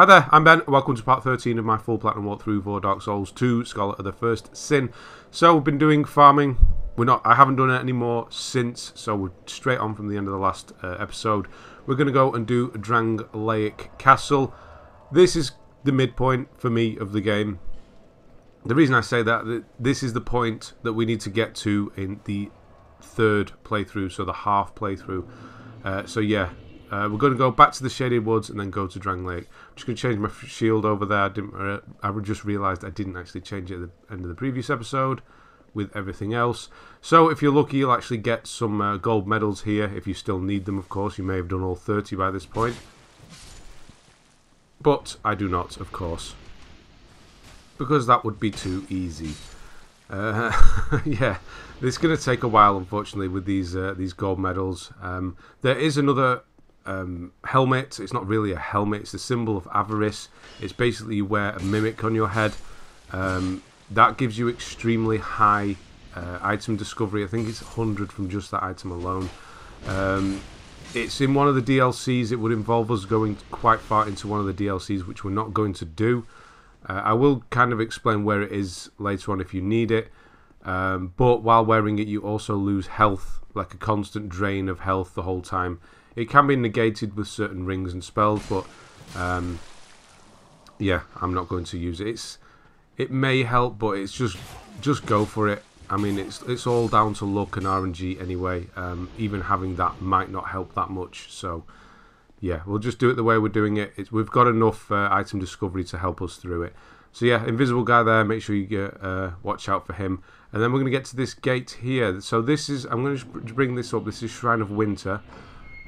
Hi there, I'm Ben, welcome to part 13 of my full platinum walkthrough for Dark Souls 2, Scholar of the First Sin. So we've been doing farming, I haven't done it anymore since, so we're straight on from the end of the last episode. We're going to go and do Drangleic Castle. This is the midpoint for me of the game. The reason I say that, this is the point that we need to get to in the third playthrough, so the half playthrough. We're going to go back to the Shaded Woods and then go to Drangleic. I'm just going to change my shield over there. I just realised I didn't actually change it at the end of the previous episode with everything else. So if you're lucky, you'll actually get some gold medals here if you still need them, of course. You may have done all 30 by this point. But I do not, of course. Because that would be too easy. Yeah, it's going to take a while, unfortunately, with these gold medals. There is another... helmet. It's not really a helmet, it's the symbol of avarice. It's basically you wear a mimic on your head. That gives you extremely high item discovery. I think it's 100 from just that item alone. It's in one of the DLCs. It would involve us going quite far into one of the DLCs, which we're not going to do. I will kind of explain where it is later on if you need it. But while wearing it, you also lose health, like a constant drain of health the whole time. It can be negated with certain rings and spells, but yeah, I'm not going to use it. It may help, but it's just go for it. I mean, it's all down to luck and RNG anyway. Even having that might not help that much. So yeah, we'll just do it the way we're doing it. We've got enough item discovery to help us through it. So yeah, invisible guy there. Make sure you watch out for him. And then we're going to get to this gate here. So this is, I'm going to bring this up. This is Shrine of Winter.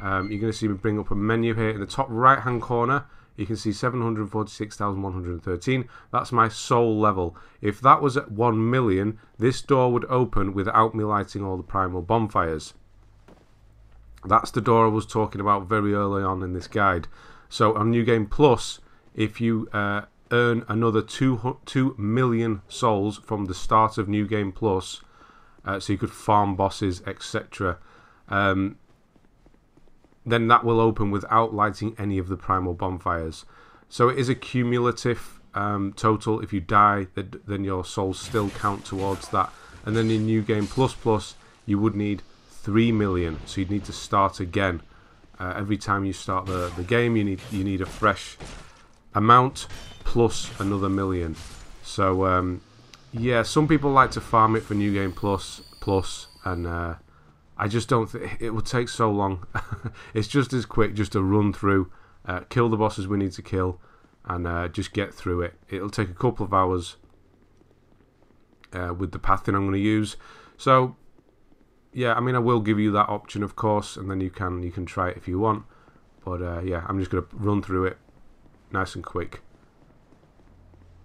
You're going to see me bring up a menu here. In the top right-hand corner, you can see 746,113. That's my soul level. If that was at 1 million, this door would open without me lighting all the primal bonfires. That's the door I was talking about very early on in this guide. So on New Game Plus, if you earn another 2 million souls from the start of New Game Plus, so you could farm bosses, etc., then that will open without lighting any of the primal bonfires. So it is a cumulative total. If you die, then your souls still count towards that. And then in New Game Plus Plus, you would need 3 million. So you'd need to start again. Every time you start the game, you need a fresh amount plus another million. So, yeah, some people like to farm it for New Game Plus and... I just don't think it will take so long. It's just as quick just to run through, kill the bosses we need to kill, and just get through it. It'll take a couple of hours with the pathing I'm going to use. So, yeah, I mean, I will give you that option, of course, and then you can try it if you want. But, yeah, I'm just going to run through it nice and quick.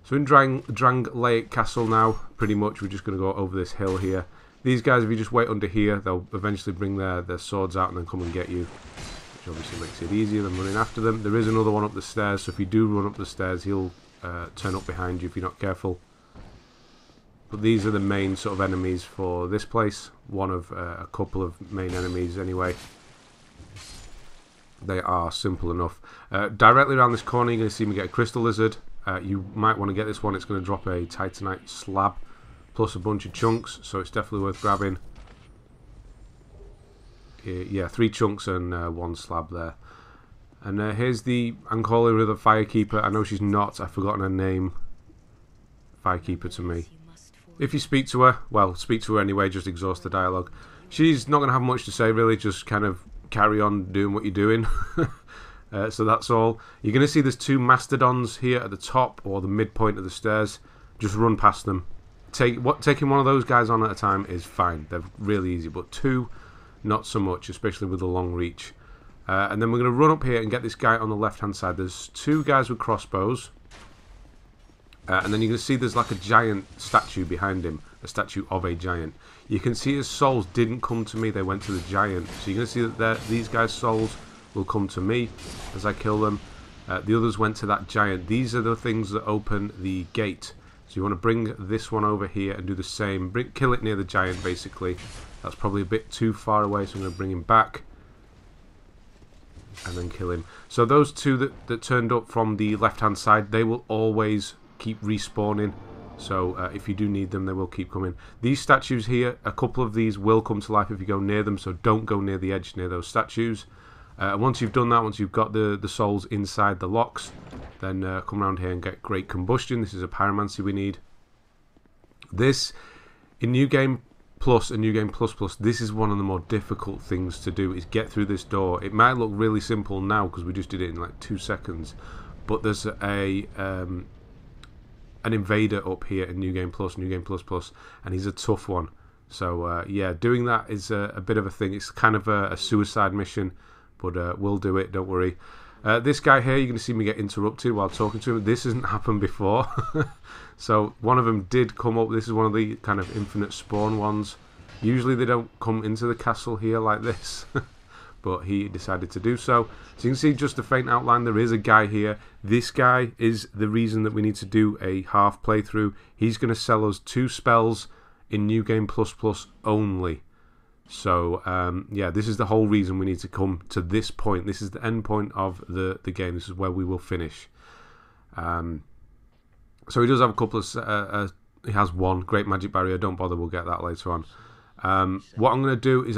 So in Drangleic Castle now, pretty much, we're just going to go over this hill here. These guys, if you just wait under here, they'll eventually bring their swords out and then come and get you. Which obviously makes it easier than running after them. There is another one up the stairs, so if you do run up the stairs, he'll turn up behind you if you're not careful. But these are the main sort of enemies for this place. One of a couple of main enemies anyway. They are simple enough. Directly around this corner, you're going to see me get a crystal lizard. You might want to get this one. It's going to drop a Titanite slab. Plus a bunch of chunks, so it's definitely worth grabbing. Yeah, 3 chunks and 1 slab there. And here's the Ancoli with the Firekeeper. I know she's not. I've forgotten her name. Firekeeper to me. If you speak to her, well, speak to her anyway. Just exhaust the dialogue. She's not going to have much to say, really. Just kind of carry on doing what you're doing. So that's all. You're going to see there's 2 Mastodons here at the top or the midpoint of the stairs. Just run past them. Taking one of those guys on at a time is fine. They're really easy, but 2, not so much, especially with the long reach. And then we're going to run up here and get this guy on the left-hand side. There's 2 guys with crossbows. And then you're going to see there's like a giant statue behind him, a statue of a giant. You can see his souls didn't come to me, they went to the giant. So you're going to see that these guys' souls will come to me as I kill them. The others went to that giant. These are the things that open the gate. So you want to bring this one over here and do the same. Kill it near the giant, basically. That's probably a bit too far away, so I'm going to bring him back. and then kill him. So those two that turned up from the left-hand side, they will always keep respawning. So if you do need them, they will keep coming. These statues here, a couple of these will come to life if you go near them, so don't go near the edge near those statues. Once you've done that, once you've got the souls inside the locks, then come around here and get Great Combustion. This is a pyromancy we need. This, in New Game Plus and New Game Plus Plus, this is one of the more difficult things to do, is get through this door. It might look really simple now because we just did it in like 2 seconds, but there's a... an invader up here in New Game Plus, New Game Plus Plus, and he's a tough one. So yeah, doing that is a bit of a thing. It's kind of a suicide mission, but we'll do it, don't worry. This guy here, you're going to see me get interrupted while talking to him. This hasn't happened before. So one of them did come up. This is one of the kind of infinite spawn ones. Usually they don't come into the castle here like this. But he decided to do so. So you can see just a faint outline, there is a guy here. This guy is the reason that we need to do a half playthrough. He's going to sell us 2 spells in New Game Plus Plus only. So, yeah, this is the whole reason we need to come to this point. This is the end point of the game. This is where we will finish. So he does have a couple of... he has one, Great Magic Barrier. Don't bother, we'll get that later on. What I'm going to do is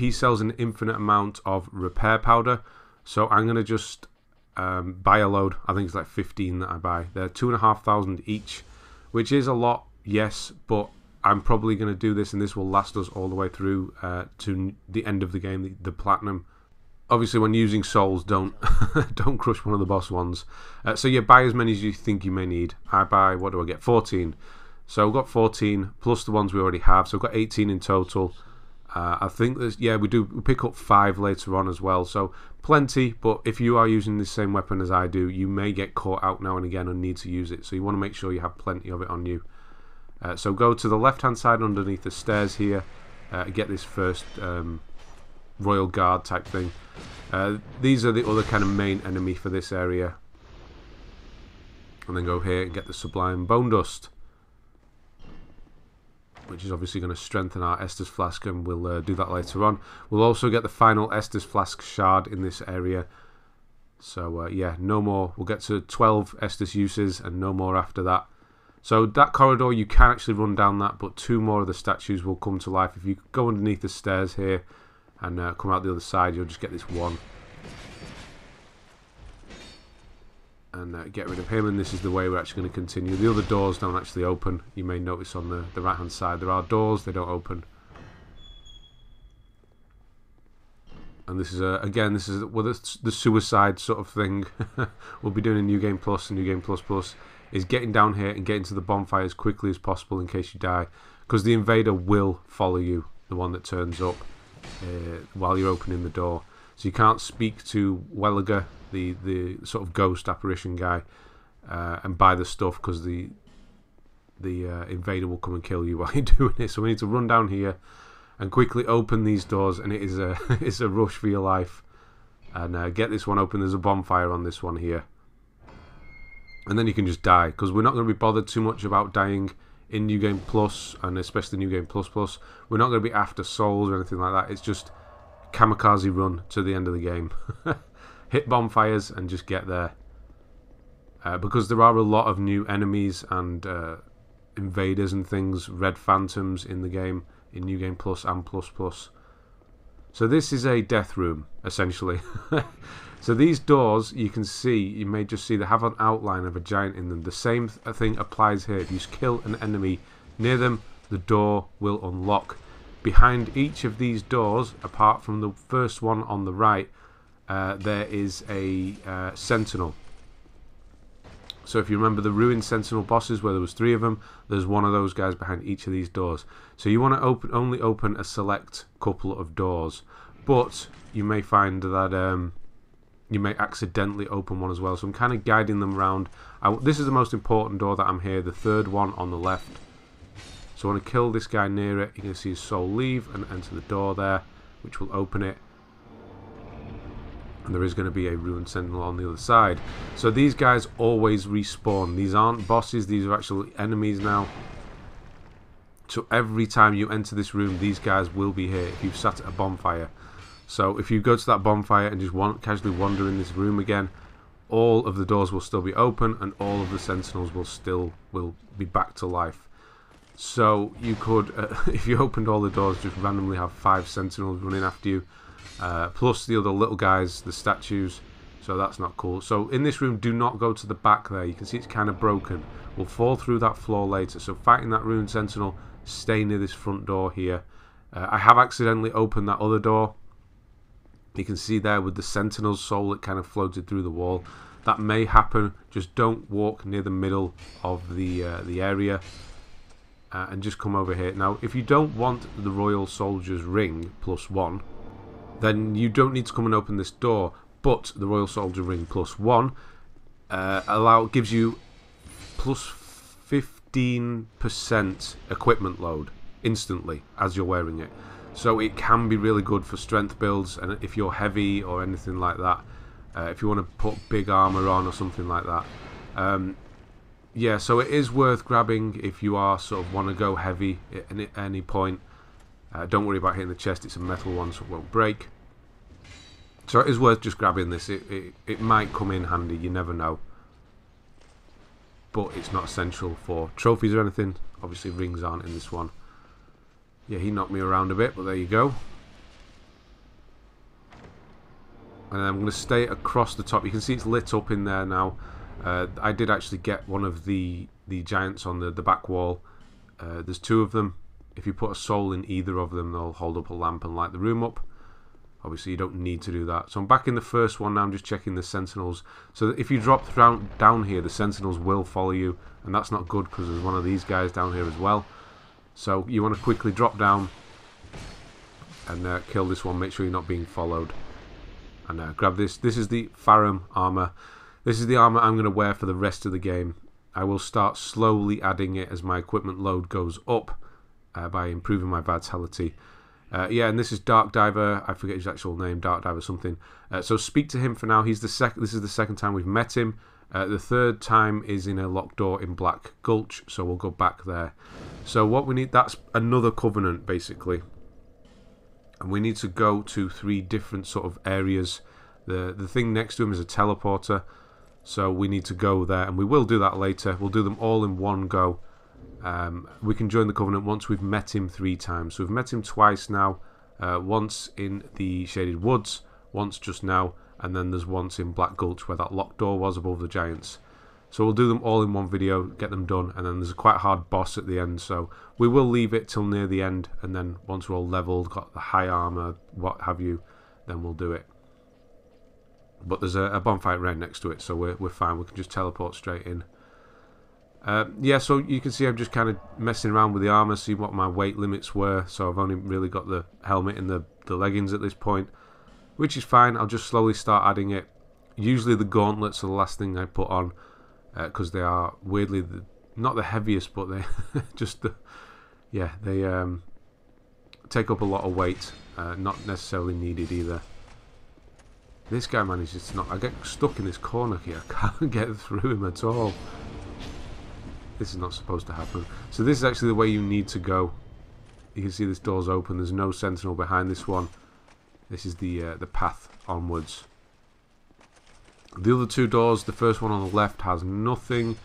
he sells an infinite amount of repair powder, so I'm going to just buy a load. I think it's like 15 that I buy. They're 2,500 each, which is a lot, yes, but I'm probably going to do this, and this will last us all the way through to the end of the game, the platinum. Obviously, when using souls, don't don't crush one of the boss ones. So yeah, buy as many as you think you may need. I buy, what do I get? 14. So we've got 14 plus the ones we already have, so we've got 18 in total. I think there's, yeah, we pick up 5 later on as well, so plenty. But if you are using the same weapon as I do, you may get caught out now and again and need to use it, so you want to make sure you have plenty of it on you. So go to the left hand side underneath the stairs here, get this first royal guard type thing. These are the other kind of main enemy for this area, and then go here and get the Sublime Bone Dust, which is obviously going to strengthen our Estus Flask, and we'll do that later on. We'll also get the final Estus Flask Shard in this area. So yeah, no more. We'll get to 12 Estus uses and no more after that. So that corridor, you can actually run down that, but 2 more of the statues will come to life. If you go underneath the stairs here and come out the other side, you'll just get this one. And get rid of him, and this is the way we're actually going to continue. The other doors don't actually open. You may notice on the right hand side there are doors, they don't open. And this is again, this is the suicide sort of thing we'll be doing in New Game Plus and New Game Plus Plus, is getting down here and getting to the bonfire as quickly as possible in case you die, because the invader will follow you, the one that turns up while you're opening the door. So you can't speak to Welliger, the sort of ghost apparition guy, and buy the stuff, because the invader will come and kill you while you're doing it. So we need to run down here and quickly open these doors, and it is a it's a rush for your life. And get this one open. There's a bonfire on this one here, and then you can just die, because we're not going to be bothered too much about dying in New Game Plus, and especially New Game Plus Plus. We're not going to be after souls or anything like that. It's just kamikaze run to the end of the game. Hit bonfires and just get there, because there are a lot of new enemies and invaders and things, red phantoms, in the game, in New Game Plus and Plus Plus. So this is a death room essentially. So these doors, you can see, you may just see they have an outline of a giant in them. The same thing applies here. If you kill an enemy near them, the door will unlock. Behind each of these doors, apart from the first one on the right, there is a sentinel. So if you remember the Ruined Sentinel bosses, where there was 3 of them, there's one of those guys behind each of these doors. So you want to only open a select couple of doors, but you may find that you may accidentally open one as well. So I'm kind of guiding them around. This is the most important door that I'm here, the third one on the left. So I want to kill this guy near it. You can see his soul leave and enter the door there, which will open it. And there is going to be a Ruined Sentinel on the other side. So these guys always respawn. These aren't bosses, these are actual enemies now. So every time you enter this room, these guys will be here if you've sat at a bonfire. So if you go to that bonfire and just casually wander in this room again, all of the doors will still be open and all of the sentinels will be back to life. So you could, if you opened all the doors, just randomly have 5 sentinels running after you, plus the other little guys, the statues. So that's not cool. So in this room, do not go to the back there. You can see it's kind of broken. We'll fall through that floor later. So fighting that ruined sentinel, stay near this front door here. I have accidentally opened that other door. You can see there with the sentinel's soul, it kind of floated through the wall. That may happen. Just don't walk near the middle of the area. And just come over here. Now, if you don't want the Royal Soldier's Ring+1, then you don't need to come and open this door. But the Royal Soldier Ring +1 gives you plus 15% equipment load instantly as you're wearing it. So it can be really good for strength builds, and if you're heavy or anything like that, if you want to put big armor on or something like that. Yeah, so it is worth grabbing if you are want to go heavy at any point. Don't worry about hitting the chest, it's a metal one so it won't break. So it is worth just grabbing this. It might come in handy, you never know. But it's not essential for trophies or anything. Obviously rings aren't in this one. Yeah, he knocked me around a bit, but there you go. And I'm going to stay across the top. You can see it's lit up in there now. I did actually get one of the giants on the back wall. There's 2 of them. If you put a soul in either of them, they'll hold up a lamp and light the room up. Obviously, you don't need to do that. So I'm back in the first one now. I'm just checking the sentinels. So that if you drop down here, the sentinels will follow you. And that's not good because there's one of these guys down here as well. So you want to quickly drop down and kill this one. Make sure you're not being followed. And grab this. This is the Faraam armor. This is the armor I'm going to wear for the rest of the game. I will start slowly adding it as my equipment load goes up by improving my vitality. Yeah, and this is Dark Diver. I forget his actual name, Dark Diver something. So speak to him for now. He's the This is the second time we've met him. The third time is in a locked door in Black Gulch, so we'll go back there. So what we need, that's another covenant basically, and we need to go to 3 different sort of areas. The thing next to him is a teleporter, so we need to go there, and we will do that later. We'll do them all in one go. We can join the Covenant once we've met him 3 times. So we've met him twice now, once in the Shaded Woods, once just now, and then there's once in Black Gulch where that locked door was above the giants. So we'll do them all in one video, get them done, and then there's a quite hard boss at the end, so we will leave it till near the end, and then once we're all leveled, got the high armor, what have you, then we'll do it. But there's a bonfire right next to it, so we're fine, we can just teleport straight in. Yeah, so you can see I'm just kind of messing around with the armor, see what my weight limits were. So I've only really got the helmet and the leggings at this point, which is fine. I'll just slowly start adding it. Usually the gauntlets are the last thing I put on because they are weirdly not the heaviest, but they take up a lot of weight. Not necessarily needed either. This guy manages to not. I get stuck in this corner here. I can't get through him at all. This is not supposed to happen. So this is actually the way you need to go. You can see this door's open. There's no sentinel behind this one. This is the path onwards. The other 2 doors, the first one on the left has nothing.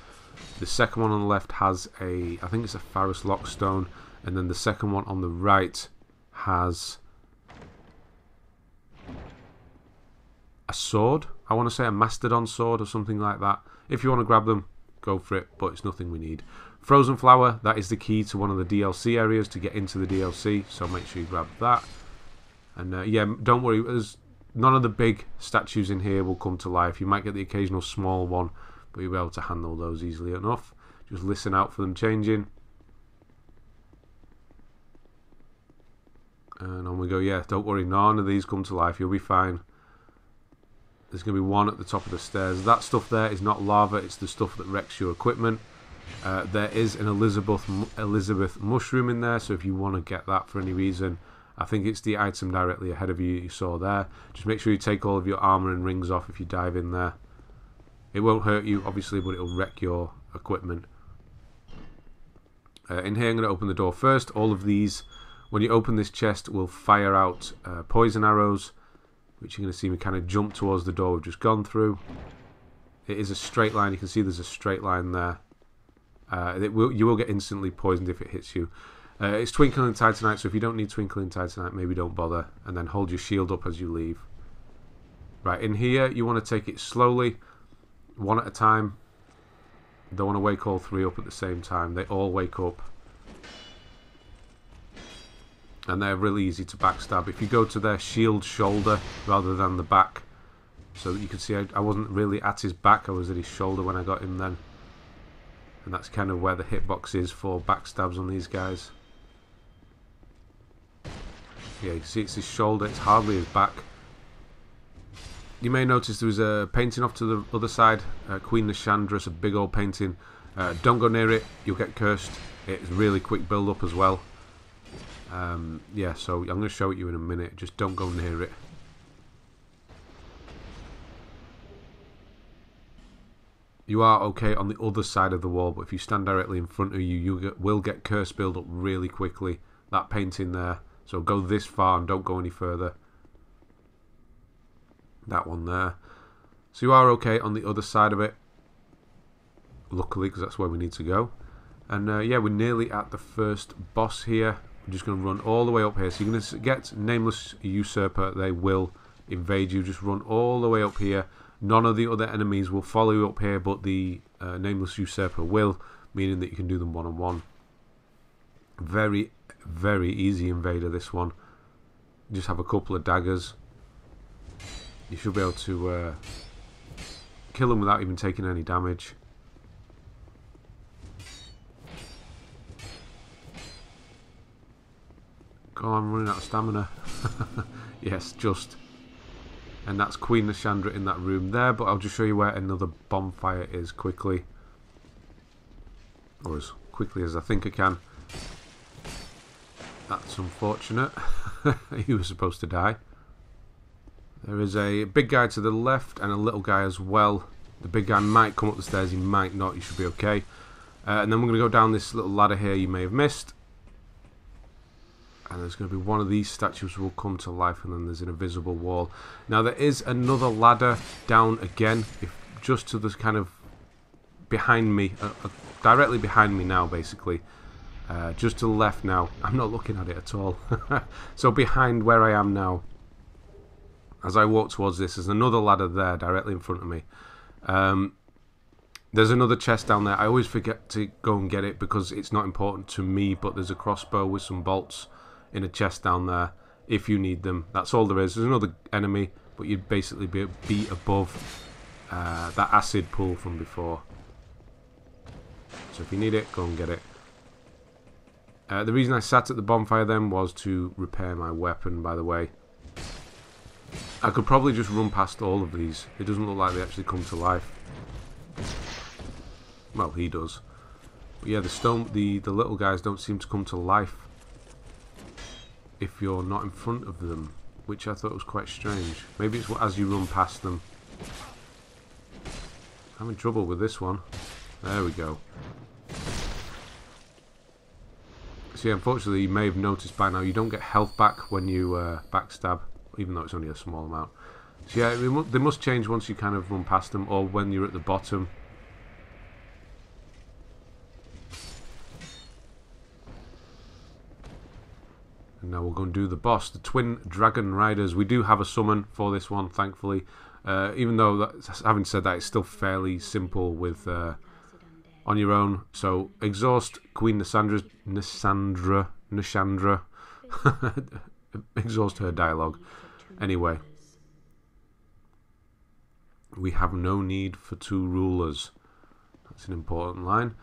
The second one on the left has a, I think it's a Ferrous Lockstone. And then the second one on the right has a sword. I want to say a Mastodon sword or something like that. If you want to grab them, go for it, but it's nothing we need. Frozen Flower, that is the key to one of the DLC areas to get into the DLC, so make sure you grab that. And yeah, don't worry, there's none of the big statues in here will come to life. You might get the occasional small one, but you'll be able to handle those easily enough. Just listen out for them changing. And on we go. Yeah, don't worry, none of these come to life. You'll be fine. There's going to be one at the top of the stairs. That stuff there is not lava, it's the stuff that wrecks your equipment. There is an Elizabeth mushroom in there, so if you want to get that for any reason, I think it's the item directly ahead of you you saw there. Just make sure you take all of your armor and rings off if you dive in there. It won't hurt you, obviously, but it'll wreck your equipment. In here, I'm going to open the door first. All of these When you open this chest, we'll fire out poison arrows, which you're going to see me kind of jump towards the door we've just gone through. It is a straight line. You can see there's a straight line there. You will get instantly poisoned if it hits you. It's Twinkling Titanite, so if you don't need Twinkling Titanite, maybe don't bother. And then hold your shield up as you leave. Right, in here, you want to take it slowly, one at a time. Don't want to wake all three up at the same time. They all wake up. And they're really easy to backstab. If you go to their shield shoulder rather than the back, so that you can see I wasn't really at his back, I was at his shoulder when I got him then. And that's kind of where the hitbox is for backstabs on these guys. Yeah, you can see it's his shoulder, it's hardly his back. You may notice there was a painting off to the other side, Queen Nashandra, it's a big old painting. Don't go near it, you'll get cursed. It's really quick build up as well. Yeah, so I'm going to show it you in a minute. Just don't go near it. You are okay on the other side of the wall, but if you stand directly in front of you, will get curse build up really quickly. That painting there. So go this far and don't go any further. That one there. So you are okay on the other side of it. Luckily, because that's where we need to go. And yeah, we're nearly at the first boss here. I'm just going to run all the way up here. So you're going to get Nameless Usurper. They will invade you. Just run all the way up here. None of the other enemies will follow you up here, but the Nameless Usurper will, meaning that you can do them one-on-one. Very, very easy invader, this one. Just have a couple of daggers. You should be able to kill them without even taking any damage. Oh, I'm running out of stamina. Yes, just. And that's Queen Nashandra in that room there, but I'll just show you where another bonfire is quickly. Or as quickly as I think I can. That's unfortunate. He was supposed to die. There is a big guy to the left and a little guy as well. The big guy might come up the stairs, he might not, you should be okay. And then we're going to go down this little ladder here you may have missed. And there's going to be one of these statues will come to life, and then there's an invisible wall. Now there is another ladder down again, if just to this kind of behind me, directly behind me now basically. Just to the left now. I'm not looking at it at all. So behind where I am now, as I walk towards this, there's another ladder there directly in front of me. There's another chest down there. I always forget to go and get it because it's not important to me, but there's a crossbow with some bolts in a chest down there if you need them. That's all there is. There's another enemy, but you'd basically be above that acid pool from before. So if you need it, go and get it. The reason I sat at the bonfire then was to repair my weapon, by the way. I could probably just run past all of these. It doesn't look like they actually come to life. Well, he does. But yeah, the little guys don't seem to come to life if you're not in front of them, which I thought was quite strange. Maybe it's as you run past them. I'm having trouble with this one. There we go. See, unfortunately, you may have noticed by now, you don't get health back when you backstab, even though it's only a small amount. So yeah, they must change once you kind of run past them, or when you're at the bottom. And now we'll go and do the boss, the Twin Dragonriders. We do have a summon for this one, thankfully. Even though, having said that, it's still fairly simple with on your own. So, exhaust Queen Nashandra. Exhaust her dialogue. Anyway. We have no need for two rulers. That's an important line.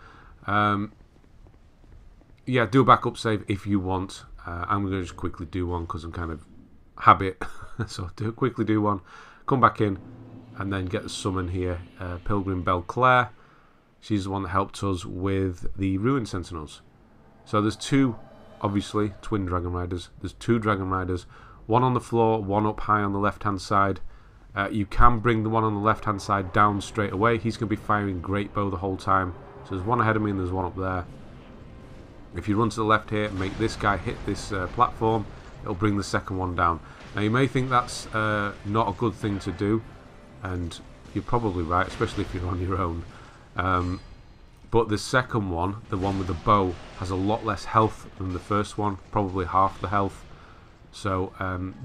Yeah, do a backup save if you want. I'm going to just quickly do one because I'm kind of habit. So quickly do one, come back in, and then get the summon here. Pilgrim Bellclaire, she's the one that helped us with the Ruined Sentinels. So there's two, obviously, Twin Dragonriders. There's two Dragonriders, one on the floor, one up high on the left-hand side. You can bring the one on the left-hand side down straight away. He's going to be firing Great Bow the whole time. So there's one ahead of me and there's one up there. If you run to the left here and make this guy hit this platform, it'll bring the second one down. Now you may think that's not a good thing to do, and you're probably right, especially if you're on your own. But the second one, the one with the bow, has a lot less health than the first one, probably half the health. So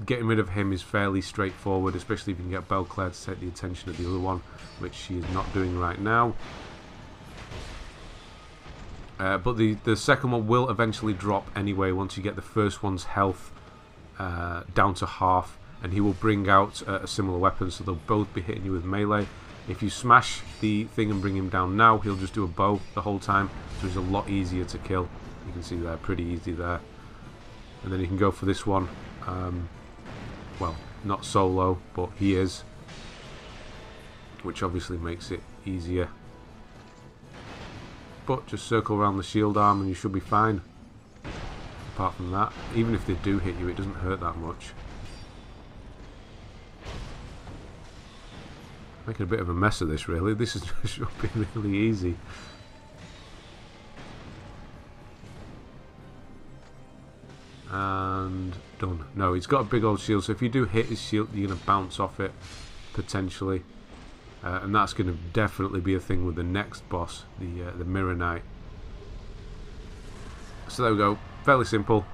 getting rid of him is fairly straightforward, especially if you can get Bellclaire to take the attention of the other one, which she is not doing right now. But the second one will eventually drop anyway once you get the first one's health down to half, and he will bring out a similar weapon, so they'll both be hitting you with melee. If you smash the thing and bring him down now, he'll just do a bow the whole time, so he's a lot easier to kill. You can see there, pretty easy there. And then you can go for this one. Well, not solo, but he is, which obviously makes it easier. But just circle around the shield arm and you should be fine. Apart from that, even if they do hit you, it doesn't hurt that much. Making a bit of a mess of this, really. This is, should be really easy. And done. No, he's got a big old shield, so if you do hit his shield, you're going to bounce off it, potentially. And that's going to definitely be a thing with the next boss, the Mirror Knight. So there we go. Fairly simple.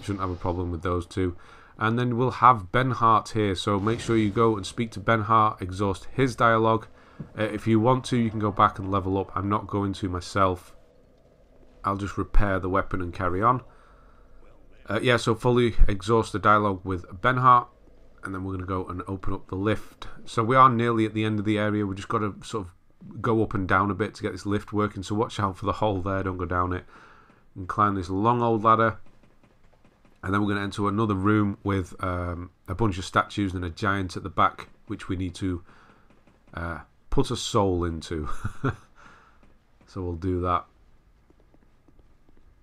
Shouldn't have a problem with those two. And then we'll have Ben Hart here, so make sure you go and speak to Ben Hart, exhaust his dialogue. If you want to, you can go back and level up. I'm not going to myself. I'll just repair the weapon and carry on. Yeah, so fully exhaust the dialogue with Ben Hart, and then we're going to go and open up the lift. So we are nearly at the end of the area. We've just got to sort of go up and down a bit to get this lift working, so watch out for the hole there. Don't go down it. And climb this long old ladder. And then we're going to enter another room with a bunch of statues and a giant at the back, which we need to put a soul into. So we'll do that.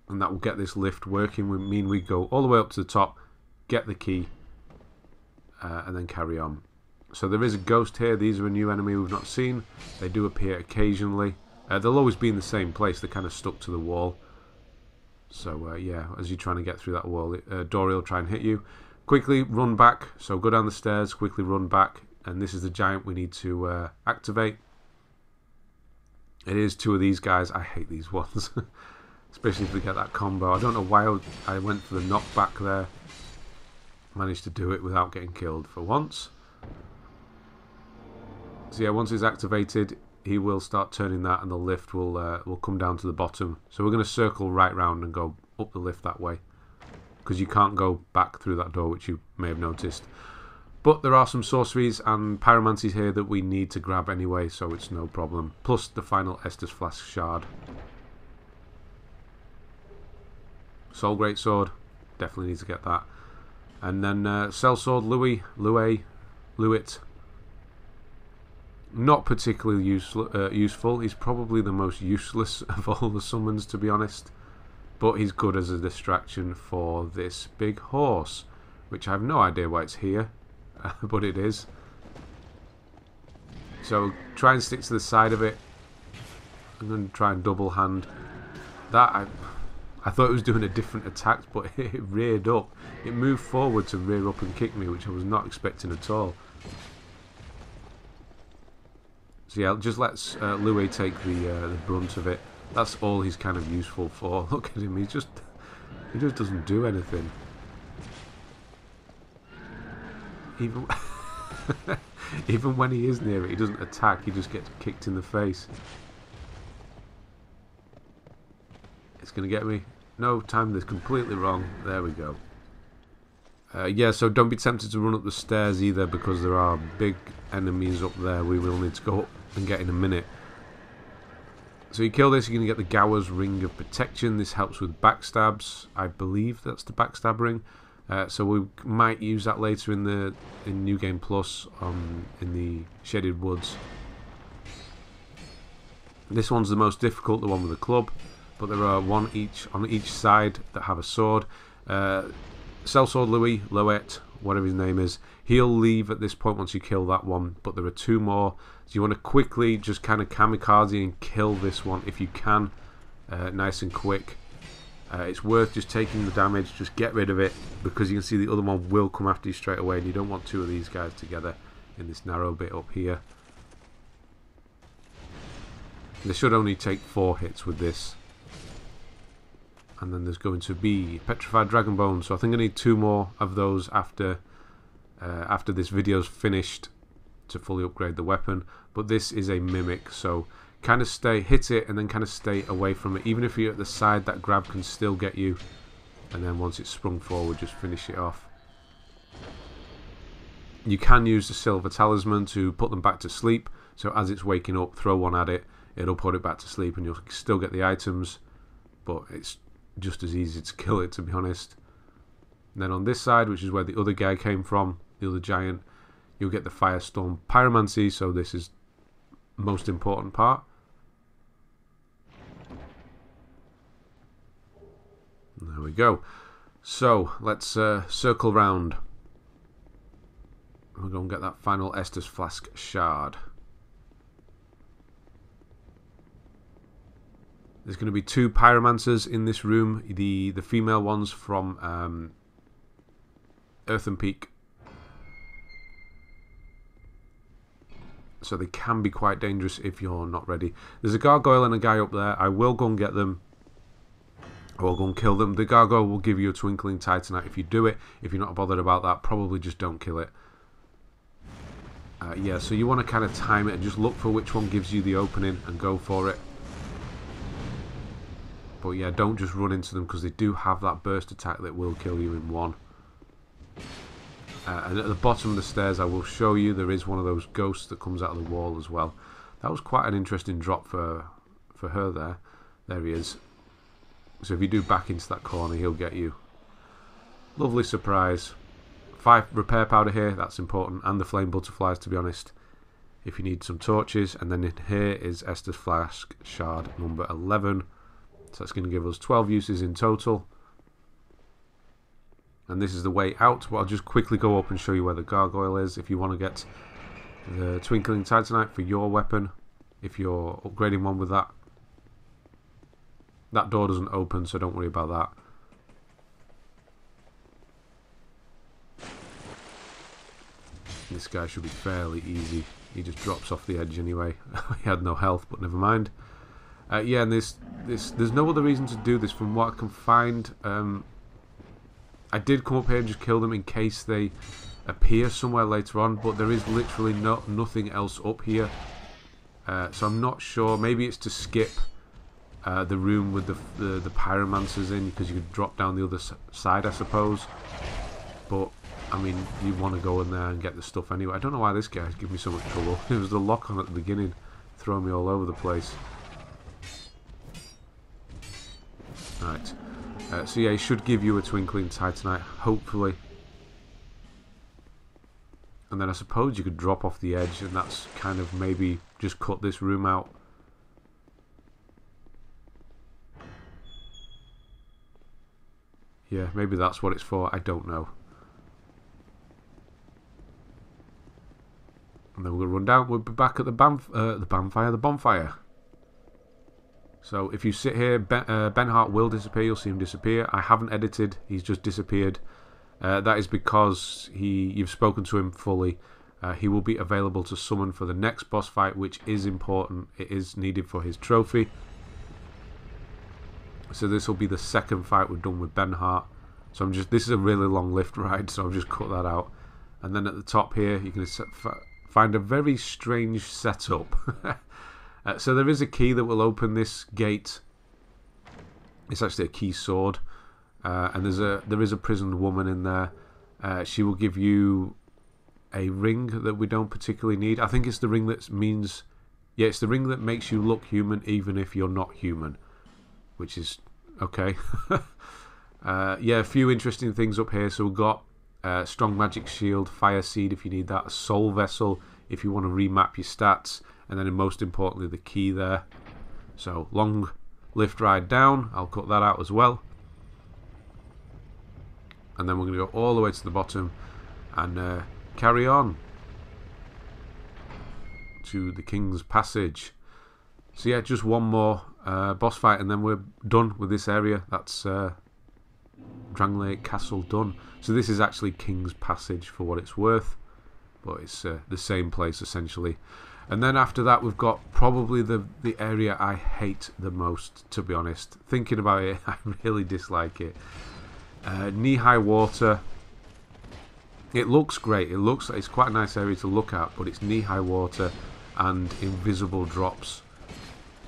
And that will get this lift working. We mean we go all the way up to the top, get the key, and then carry on. So there is a ghost here. These are a new enemy we've not seen. They do appear occasionally. They'll always be in the same place. They're kind of stuck to the wall. So yeah, as you're trying to get through that wall, Dory will try and hit you. Quickly run back, so go down the stairs, quickly run back, and this is the giant we need to activate. It is two of these guys. I hate these ones, especially if we get that combo. I don't know why I went for the knockback there. Managed to do it without getting killed for once. So yeah, once he's activated, he will start turning that, and the lift will come down to the bottom. So we're going to circle right round and go up the lift that way, because you can't go back through that door, which you may have noticed. But there are some sorceries and pyromancies here that we need to grab anyway, so it's no problem. Plus the final Estus Flask Shard. Soul Greatsword, definitely need to get that. And then Sellsword Louis. Not particularly useful. He's probably the most useless of all the summons, to be honest. But he's good as a distraction for this big horse, which I have no idea why it's here, but it is. So try and stick to the side of it. I'm going to try and double hand. That I thought it was doing a different attack, but it reared up. It moved forward to rear up and kick me, which I was not expecting at all. So yeah, just lets Louis take the brunt of it. That's all he's kind of useful for. Look at him, he just doesn't do anything. Even when he is near it, he doesn't attack. He just gets kicked in the face. It's gonna get me. No, timed this completely wrong. There we go. Yeah, so don't be tempted to run up the stairs either, because there are big enemies up there we will need to go up and get in a minute. So you kill this, you're going to get the Gower's Ring of Protection. This helps with backstabs. I believe that's the backstab ring. So we might use that later in New Game Plus, in the Shaded Woods. This one's the most difficult, the one with the club, but there are one each on each side that have a sword. Sellsword Louis, whatever his name is, he'll leave at this point once you kill that one, but there are two more, so you want to quickly just kind of kamikaze and kill this one if you can, nice and quick, It's worth just taking the damage, just get rid of it, because you can see the other one will come after you straight away, and you don't want two of these guys together in this narrow bit up here. They should only take 4 hits with this. And then there's going to be Petrified Dragon Bone, so I think I need 2 more of those after this video's finished to fully upgrade the weapon. But this is a mimic, so kind of hit it and then kind of stay away from it. Even if you're at the side, that grab can still get you. And then once it's sprung forward, just finish it off. You can use the Silver Talisman to put them back to sleep, so as it's waking up, throw one at it, it'll put it back to sleep and you'll still get the items, but it's just as easy to kill it, to be honest. And then on this side, which is where the other guy came from, the other giant, you'll get the Firestorm Pyromancy, so this is the most important part. There we go. So, let's circle round. We'll go and get that final Estus Flask Shard. There's going to be 2 pyromancers in this room, the female ones from Earthen Peak. So they can be quite dangerous if you're not ready. There's a gargoyle and a guy up there. I will go and get them. I will go and kill them. The gargoyle will give you a Twinkling Titanite if you do it. If you're not bothered about that, probably just don't kill it. Yeah, so you want to kind of time it and just look for which one gives you the opening and go for it. But yeah, don't just run into them because they do have that burst attack that will kill you in one. And at the bottom of the stairs, I will show you, there is one of those ghosts that comes out of the wall as well. That was quite an interesting drop for her there. There he is. So if you do back into that corner, he'll get you. Lovely surprise. 5 repair powder here, that's important. And the flame butterflies, to be honest, if you need some torches. And then in here is Estus Flask Shard number 11. So that's going to give us 12 uses in total. And this is the way out. Well, I'll just quickly go up and show you where the gargoyle is if you want to get the Twinkling Titanite for your weapon, if you're upgrading one with that. That door doesn't open, so don't worry about that. This guy should be fairly easy. He just drops off the edge anyway. He had no health, but never mind. Yeah, and there's no other reason to do this from what I can find. I did come up here and just kill them in case they appear somewhere later on, but there is literally nothing else up here. So I'm not sure. Maybe it's to skip the room with the pyromancers in, because you could drop down the other side, I suppose. But, I mean, you want to go in there and get the stuff anyway. I don't know why this guy's giving me so much trouble. It was the lock-on at the beginning, throwing me all over the place. Right. So yeah, he should give you a Twinkling Titanite, hopefully. And then I suppose you could drop off the edge, and that's kind of maybe just cut this room out. Yeah, maybe that's what it's for, I don't know. And then we'll run down, we'll be back at the bonfire. So if you sit here, Ben Hart will disappear. You'll see him disappear. I haven't edited. He's just disappeared. That is because you've spoken to him fully. He will be available to summon for the next boss fight, which is important. It is needed for his trophy. So this will be the second fight we've done with Ben Hart. So this is a really long lift ride, so I've just cut that out. And then at the top here, you can find a very strange setup. So there is a key that will open this gate. It's actually a key sword, and there is a prisoned woman in there. She will give you a ring that we don't particularly need. I think it's the ring that means, yeah, it's the ring that makes you look human even if you're not human, which is okay. Yeah, a few interesting things up here. So we've got strong magic shield, fire seed if you need that, a soul vessel if you want to remap your stats. And then most importantly, the key there. So, long lift ride down. I'll cut that out as well. And then we're going to go all the way to the bottom and carry on to the King's Passage. So yeah, just one more boss fight, and then we're done with this area. That's Drangleic Castle done. So this is actually King's Passage for what it's worth, but it's the same place essentially. And then after that we've got probably the area I hate the most, to be honest. Thinking about it, I really dislike it. Knee-high water. It looks great. It looks like it's quite a nice area to look at, but it's knee-high water and invisible drops.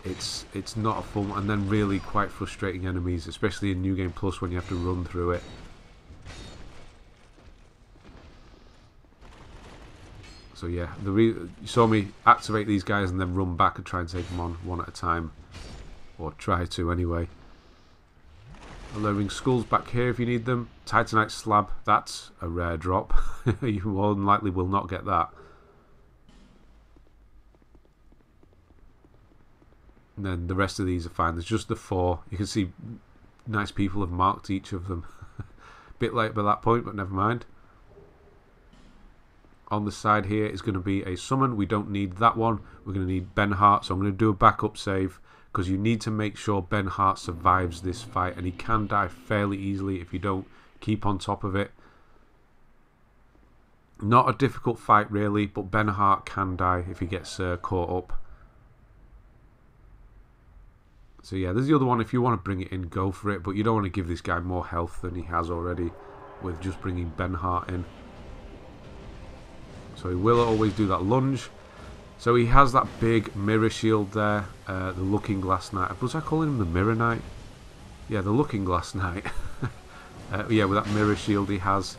It's not a fun, and then really quite frustrating enemies, especially in New Game Plus when you have to run through it. So yeah, you saw me activate these guys and then run back and try and take them on one at a time, or try to anyway. Alluring skulls back here if you need them. Titanite slab, that's a rare drop. You more than likely will not get that. And then the rest of these are fine. There's just the four. You can see nice people have marked each of them. Bit late by that point, but never mind. On the side here is going to be a summon. We don't need that one. We're going to need Ben Hart, so I'm going to do a backup save, because you need to make sure Ben Hart survives this fight, and he can die fairly easily if you don't keep on top of it. Not a difficult fight really, but Ben Hart can die if he gets caught up. So yeah, there's the other one. If you want to bring it in, go for it, but you don't want to give this guy more health than he has already with just bringing Ben Hart in. So he will always do that lunge. So he has that big mirror shield there, the Looking Glass Knight. Was I calling him the Mirror Knight? Yeah, the Looking Glass Knight. Yeah, with that mirror shield he has.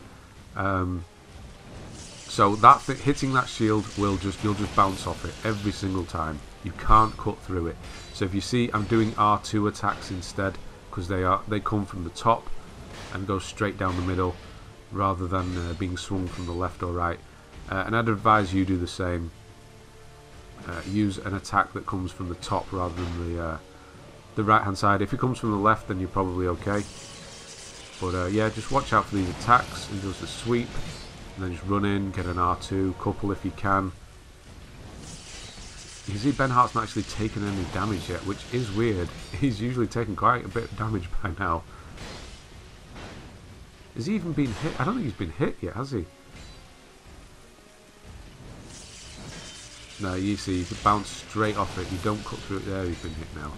So that hitting that shield will you'll just bounce off it every single time. You can't cut through it. So if you see, I'm doing R2 attacks instead, because they come from the top and go straight down the middle, rather than being swung from the left or right. And I'd advise you do the same. Use an attack that comes from the top rather than the right hand side. If it comes from the left, then you're probably okay. But yeah, just watch out for these attacks and just a sweep. And then just run in, get an R2, couple if you can. You can see Ben Hart's not actually taken any damage yet, which is weird. He's usually taken quite a bit of damage by now. Has he even been hit? I don't think he's been hit yet, has he? No, you see, you bounce straight off it. You don't cut through it. There, you've been hit now.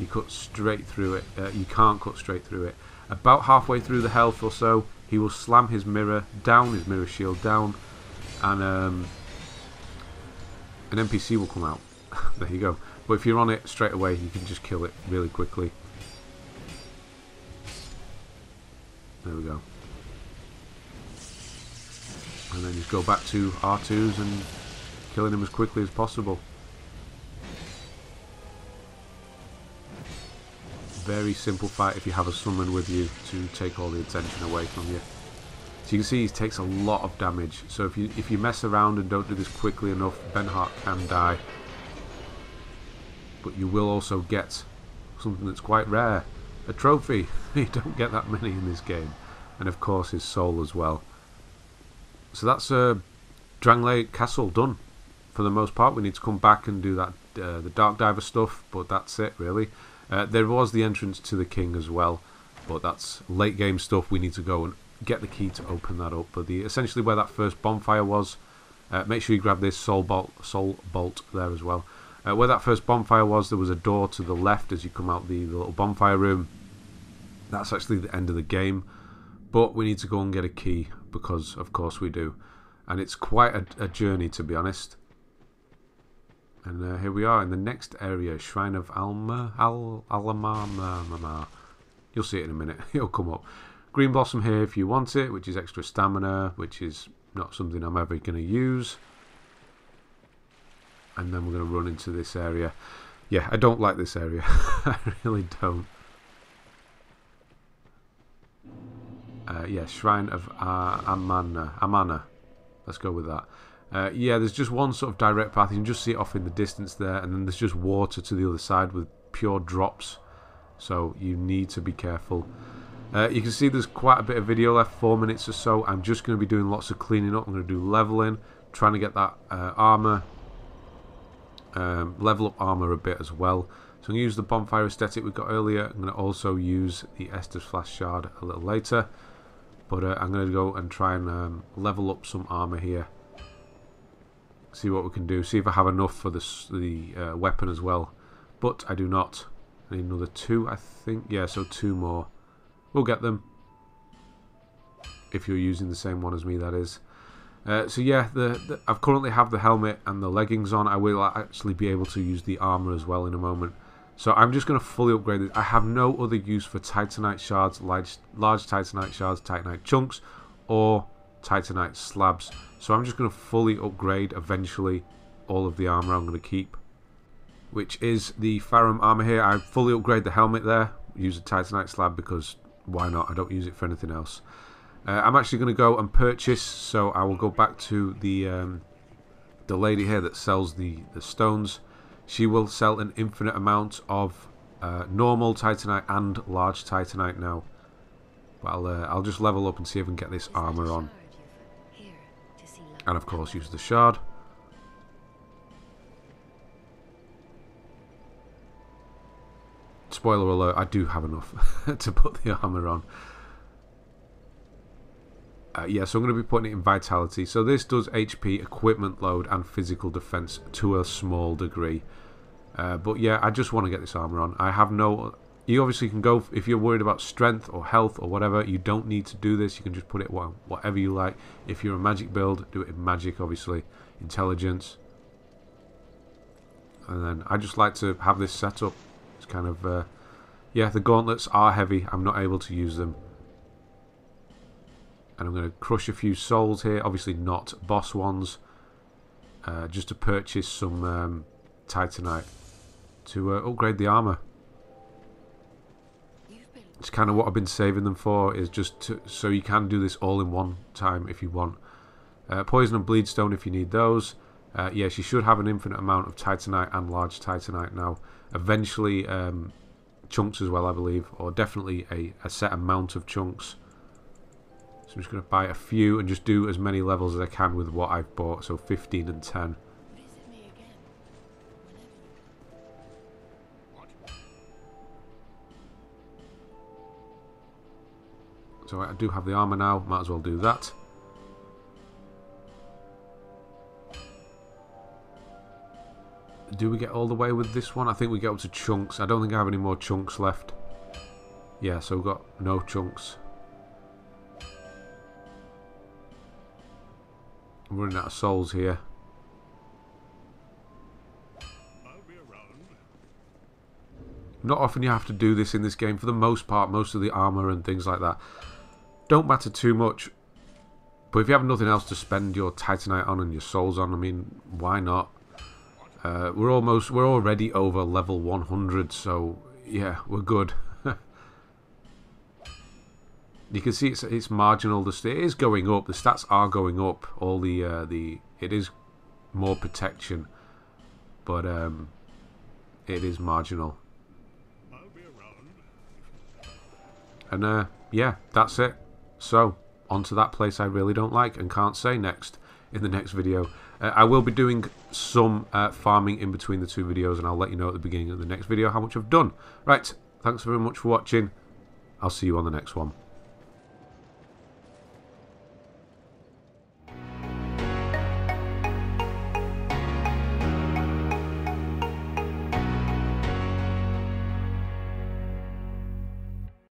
You cut straight through it. You can't cut straight through it. About halfway through the health or so, he will slam his mirror down, his mirror shield down, and an NPC will come out. There you go. But if you're on it straight away, you can just kill it really quickly. There we go. And then just go back to R2s and killing him as quickly as possible. Very simple fight if you have a summon with you to take all the attention away from you. So you can see he takes a lot of damage. So if you mess around and don't do this quickly enough, Ben Hart can die. But you will also get something that's quite rare. A trophy. You don't get that many in this game. And of course his soul as well. So that's Drangleic Castle done. For the most part, we need to come back and do that the Dark Diver stuff, but that's it really. There was the entrance to the king as well, but that's late game stuff. We need to go and get the key to open that up. But essentially where that first bonfire was, make sure you grab this soul bolt there as well. Where that first bonfire was, there was a door to the left as you come out the little bonfire room. That's actually the end of the game, but we need to go and get a key because of course we do, and it's quite a journey, to be honest. And here we are in the next area, Shrine of Alamama. You'll see it in a minute. It'll come up. Green Blossom here if you want it, which is extra stamina, which is not something I'm ever going to use. And then we're going to run into this area. Yeah, I don't like this area. I really don't. Yeah, Shrine of Amana. Let's go with that. Yeah, there's just one sort of direct path. You can just see it off in the distance there, and then there's just water to the other side with pure drops, so you need to be careful. You can see there's quite a bit of video left, 4 minutes or so. I'm just going to be doing lots of cleaning up. I'm going to do leveling, trying to get that armor, level up armor a bit as well. So So I'm going to use the bonfire aesthetic we got earlier. I'm going to also use the Estus Flask Shard a little later. But I'm going to go and try and level up some armor here. See what we can do. See if I have enough for the weapon as well. But I do not. I need another two, I think. Yeah, so two more. We'll get them. If you're using the same one as me, that is. So yeah, I currently have the helmet and the leggings on. I will actually be able to use the armor as well in a moment. So I'm just going to fully upgrade this. I have no other use for Titanite shards, large Titanite shards, Titanite chunks, or Titanite slabs. So I'm just going to fully upgrade eventually all of the armor I'm going to keep, which is the Faraam armor here. I fully upgrade the helmet there. Use a Titanite slab because why not? I don't use it for anything else. I'm actually going to go and purchase. So I will go back to the lady here that sells the stones. She will sell an infinite amount of normal Titanite and large Titanite now. But I'll just level up and see if I can get this armor on. And of course use the shard. Spoiler alert, I do have enough to put the armor on. Yeah, so I'm going to be putting it in Vitality. So this does HP, equipment load, and physical defense to a small degree. But yeah, I just want to get this armor on. I have no... You obviously can go... If you're worried about strength or health or whatever, you don't need to do this. You can just put it whatever you like. If you're a magic build, do it in magic, obviously. Intelligence. And then I just like to have this set up. It's kind of... yeah, the gauntlets are heavy. I'm not able to use them. And I'm going to crush a few souls here, obviously not boss ones, just to purchase some Titanite to upgrade the armor. It's kind of what I've been saving them for, is just so you can do this all in one time if you want. Poison and Bleedstone if you need those. Yeah, she should have an infinite amount of Titanite and large Titanite now. Eventually chunks as well, I believe, or definitely a set amount of chunks. So I'm just going to buy a few and just do as many levels as I can with what I've bought. So 15 and 10. So I do have the armor now. Might as well do that. Do we get all the way with this one? I think we get up to chunks. I don't think I have any more chunks left. Yeah, so we've got no chunks. I'm running out of souls here. Not often you have to do this in this game. For the most part, most of the armor and things like that don't matter too much. But if you have nothing else to spend your Titanite on and your souls on, I mean, why not? We're already over level 100, so yeah, we're good. You can see it's marginal. It is going up. The stats are going up. All it is more protection, but it is marginal. And yeah, that's it. So onto that place I really don't like and can't say next in the next video. I will be doing some farming in between the two videos, and I'll let you know at the beginning of the next video how much I've done. Right. Thanks very much for watching. I'll see you on the next one.